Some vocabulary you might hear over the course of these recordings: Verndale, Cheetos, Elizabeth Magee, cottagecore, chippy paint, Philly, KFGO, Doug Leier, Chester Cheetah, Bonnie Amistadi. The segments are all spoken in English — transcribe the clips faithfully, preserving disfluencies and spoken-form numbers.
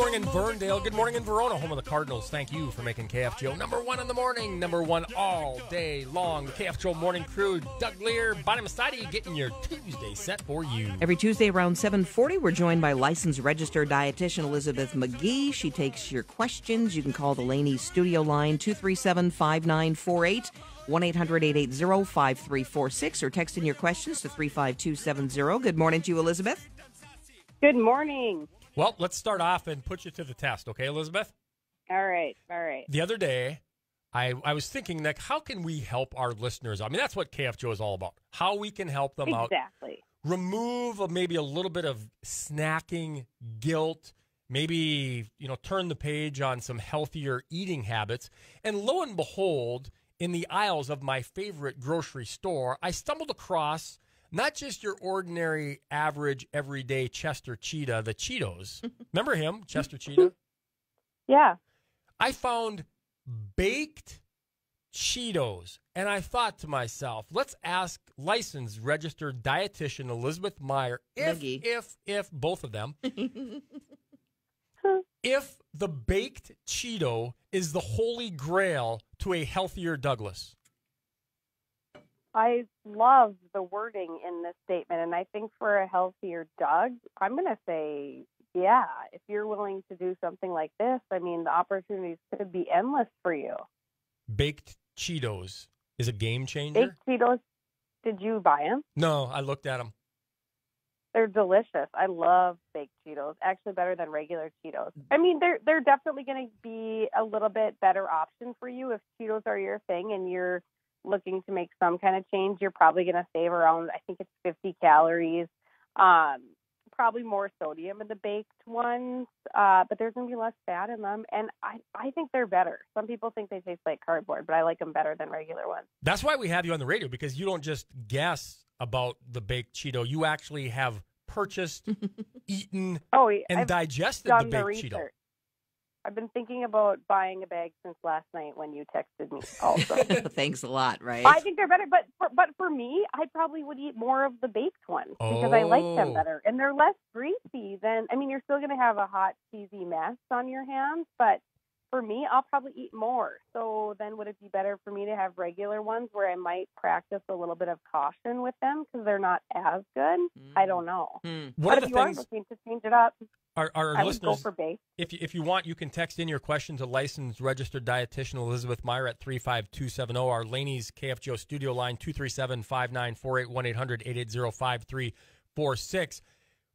morning in Verndale. Good morning in Verona, home of the Cardinals. Thank you for making K F G O number one in the morning, number one all day long. The K F G O morning crew, Doug Leier, Bonnie Amistadi, getting your Tuesday set for you. Every Tuesday around seven forty, we're joined by licensed registered dietitian Elizabeth Magee. She takes your questions. You can call the Laney studio line, two three seven, five nine four eight, one eight hundred, eight eight zero, five three four six, or text in your questions to three five two seven zero. Good morning to you, Elizabeth. Good morning. Well, let's start off and put you to the test, okay, Elizabeth? All right, all right. The other day, I, I was thinking, Nick, how can we help our listeners? I mean, that's what K F G O is all about, how we can help them exactly. out. Exactly. Remove a, maybe a little bit of snacking guilt, maybe, you know, turn the page on some healthier eating habits. And lo and behold, in the aisles of my favorite grocery store, I stumbled across not just your ordinary, average, everyday Chester Cheetah, the Cheetos. Remember him, Chester Cheetah? Yeah. I found baked Cheetos, and I thought to myself, let's ask licensed registered dietitian Elizabeth Meyer if, Maggie. if, if, both of them, if the baked Cheeto is the holy grail to a healthier Douglas. I love the wording in this statement, and I think for a healthier Doug, I'm going to say, yeah, if you're willing to do something like this, I mean, the opportunities could be endless for you. Baked Cheetos is a game changer? Baked Cheetos, did you buy them? No, I looked at them. They're delicious. I love baked Cheetos, actually better than regular Cheetos. I mean, they're, they're definitely going to be a little bit better option for you if Cheetos are your thing and you're looking to make some kind of change. You're probably going to save around, I think it's fifty calories, um, probably more sodium in the baked ones, uh, but there's going to be less fat in them, and I, I think they're better. Some people think they taste like cardboard, but I like them better than regular ones. That's why we have you on the radio, because you don't just guess about the baked Cheeto. You actually have purchased, eaten, oh, and I've digested the baked the Cheeto. I've been thinking about buying a bag since last night when you texted me also. Thanks a lot, right? I think they're better, but for, but for me, I probably would eat more of the baked ones oh. because I like them better. And they're less greasy than, I mean, you're still going to have a hot, cheesy mess on your hands, but for me, I'll probably eat more. So then would it be better for me to have regular ones where I might practice a little bit of caution with them because they're not as good? Mm. I don't know. Mm. What but if you things... are looking to change it up, Our, our I listeners, would go for baked. If you, if you want, you can text in your question to licensed registered dietitian Elizabeth Meyer at three five two seven zero. Our Laney's K F G O studio line, two three seven, five nine four eight, one eight hundred, eight eight zero, five three four six.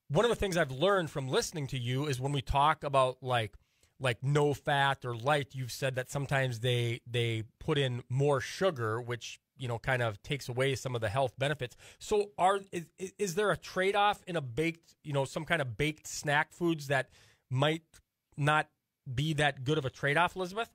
One of the things I've learned from listening to you is when we talk about like like no fat or light, you've said that sometimes they they put in more sugar, which, you know, kind of takes away some of the health benefits. So are is, is there a trade-off in a baked, you know, some kind of baked snack foods that might not be that good of a trade-off, Elizabeth?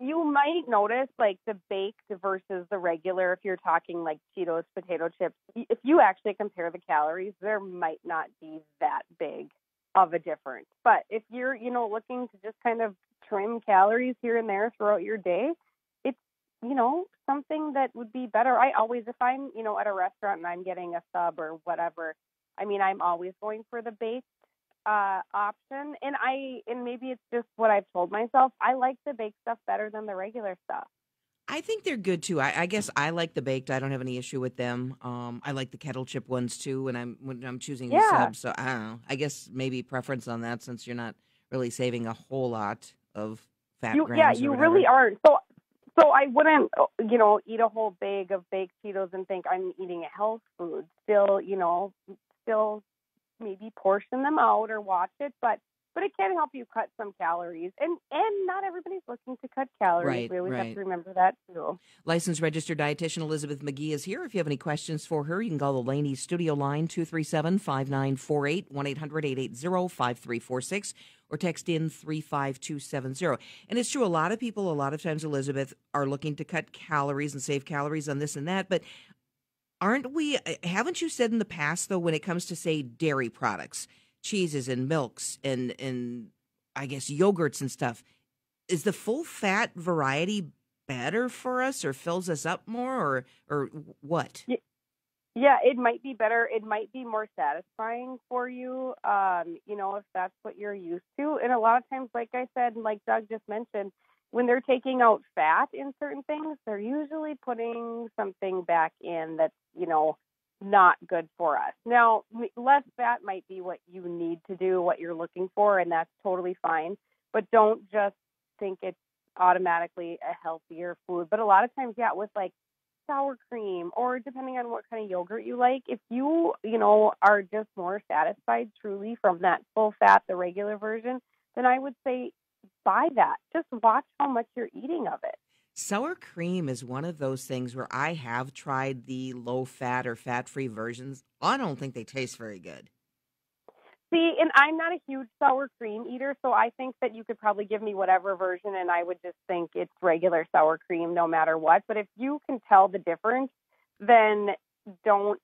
You might notice, like, the baked versus the regular, if you're talking, like, Cheetos, potato chips. If you actually compare the calories, there might not be that big of a difference. But if you're, you know, looking to just kind of trim calories here and there throughout your day, you know, something that would be better. I always, if I'm, you know, at a restaurant and I'm getting a sub or whatever, I mean, I'm always going for the baked uh, option. And I, and maybe it's just what I've told myself. I like the baked stuff better than the regular stuff. I think they're good too. I, I guess I like the baked. I don't have any issue with them. Um, I like the kettle chip ones too when I'm when I'm choosing yeah. the sub. So I don't know. I guess maybe preference on that since you're not really saving a whole lot of fat you, grams. Yeah, you whatever. really aren't. So. So I wouldn't, you know, eat a whole bag of baked Cheetos and think I'm eating a health food. Still, you know, still maybe portion them out or watch it. But but it can help you cut some calories. And and not everybody's looking to cut calories. Right, we always right. have to remember that, too. Licensed registered dietitian Elizabeth Magee is here. If you have any questions for her, you can call the Laney studio line, two three seven, five nine four eight, one eight hundred, eight eight zero, five three four six. Or text in three five two seven zero. And it's true, a lot of people, a lot of times, Elizabeth, are looking to cut calories and save calories on this and that. But aren't we, haven't you said in the past, though, when it comes to, say, dairy products, cheeses and milks and, and I guess, yogurts and stuff, is the full fat variety better for us or fills us up more or, or what? Yeah. Yeah, it might be better. It might be more satisfying for you, um, you know, if that's what you're used to. And a lot of times, like I said, and like Doug just mentioned, when they're taking out fat in certain things, they're usually putting something back in that's, you know, not good for us. Now, less fat might be what you need to do, what you're looking for, and that's totally fine. But don't just think it's automatically a healthier food. But a lot of times, yeah, with like sour cream or depending on what kind of yogurt you like, if you, you know, are just more satisfied truly from that full fat, the regular version, then I would say buy that. Just watch how much you're eating of it. Sour cream is one of those things where I have tried the low fat or fat free versions. I don't think they taste very good. See, and I'm not a huge sour cream eater, so I think that you could probably give me whatever version and I would just think it's regular sour cream no matter what. But if you can tell the difference, then don't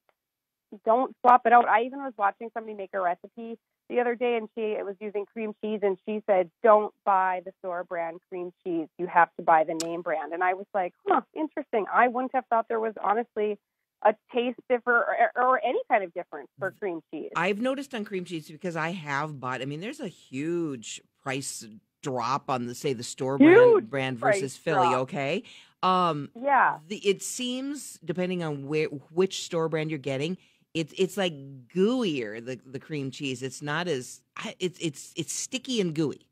don't swap it out. I even was watching somebody make a recipe the other day, and she it was using cream cheese, and she said, don't buy the store brand cream cheese. You have to buy the name brand. And I was like, huh, interesting. I wouldn't have thought there was honestly a taste difference or, or any kind of difference for cream cheese. I've noticed on cream cheese because I have bought, I mean, there's a huge price drop on, the say, the store brand, brand versus Philly, drop. okay? Um, yeah. The, it seems, depending on where, which store brand you're getting, It's it's like gooier, the the cream cheese. It's not as it's it's it's sticky and gooey.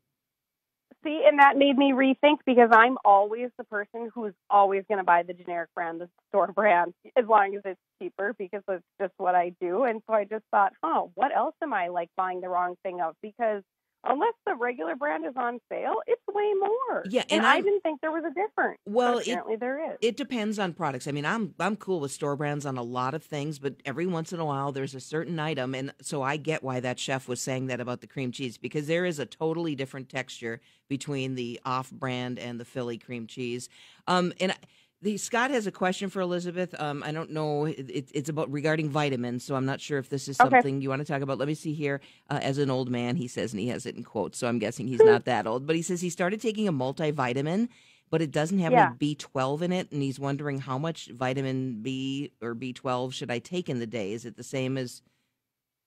See, and that made me rethink because I'm always the person who's always going to buy the generic brand, the store brand, as long as it's cheaper because that's just what I do. And so I just thought, huh, what else am I like buying the wrong thing of? Because unless the regular brand is on sale, it's way more. Yeah, and, and I didn't think there was a difference. Well, apparently it, there is. It depends on products. I mean, I'm I'm cool with store brands on a lot of things, but every once in a while there's a certain item, and so I get why that chef was saying that about the cream cheese, because there is a totally different texture between the off-brand and the Philly cream cheese. Um, and I, the, Scott has a question for Elizabeth. Um, I don't know. It, it's about regarding vitamins, so I'm not sure if this is something okay. you want to talk about. Let me see here. Uh, as an old man, he says, and he has it in quotes, so I'm guessing he's not that old. But he says he started taking a multivitamin, but it doesn't have yeah. any B twelve in it, and he's wondering how much vitamin B or B twelve should I take in the day? Is it the same as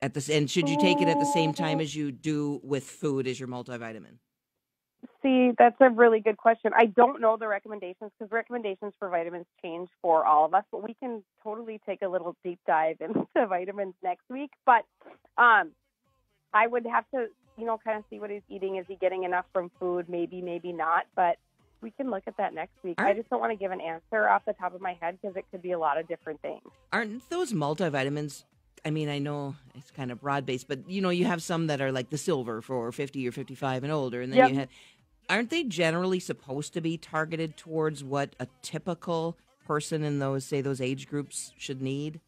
at the and should you take it at the same time as you do with food as your multivitamin? See, that's a really good question. I don't know the recommendations because recommendations for vitamins change for all of us, but we can totally take a little deep dive into vitamins next week. But um, I would have to, you know, kind of see what he's eating. Is he getting enough from food? Maybe, maybe not. But we can look at that next week. Aren't, I just don't want to give an answer off the top of my head because it could be a lot of different things. Aren't those multivitamins? I mean, I know it's kind of broad-based, but, you know, you have some that are like the silver for fifty or fifty-five and older, and then yep. you have... Aren't they generally supposed to be targeted towards what a typical person in those, say, those age groups should need?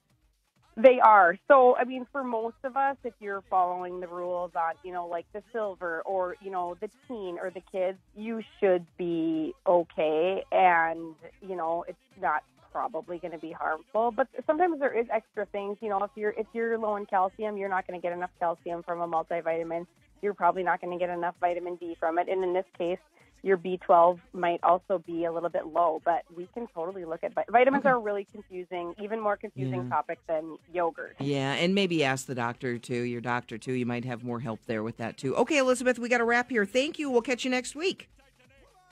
They are. So, I mean, for most of us, if you're following the rules on, you know, like the silver or, you know, the teen or the kids, you should be okay. And, you know, it's not probably going to be harmful. But sometimes there is extra things, you know, if you're, if you're low in calcium, you're not going to get enough calcium from a multivitamin. You're probably not going to get enough vitamin D from it. And in this case, your B twelve might also be a little bit low, but we can totally look at vitamins. Vitamins okay. are really confusing, even more confusing yeah. topic than yogurt. Yeah, and maybe ask the doctor, too, your doctor, too. You might have more help there with that, too. Okay, Elizabeth, we got to wrap here. Thank you. We'll catch you next week.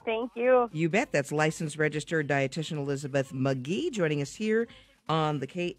Thank you. You bet. That's licensed registered dietitian Elizabeth Magee joining us here on the K.